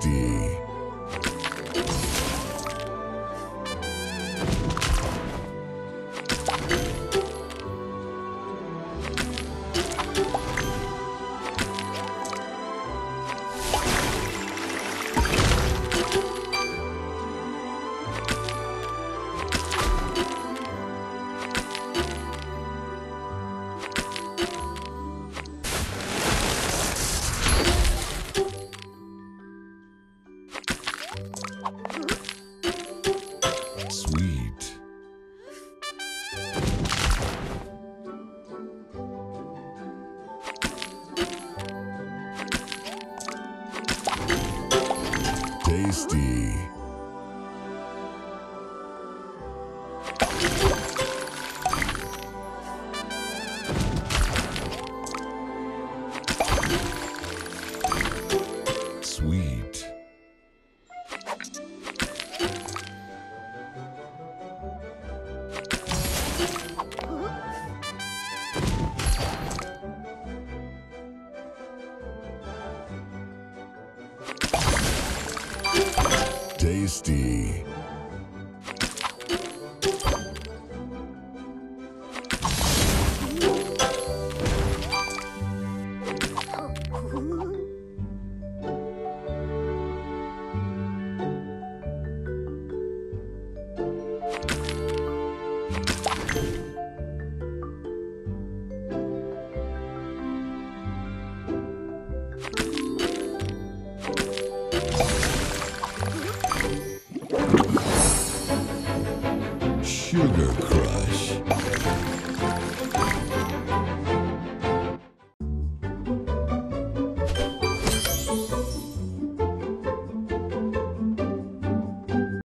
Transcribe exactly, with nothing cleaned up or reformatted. Tasty. Sweet. Tasty. Sweet. Tasty. Sugar Crush.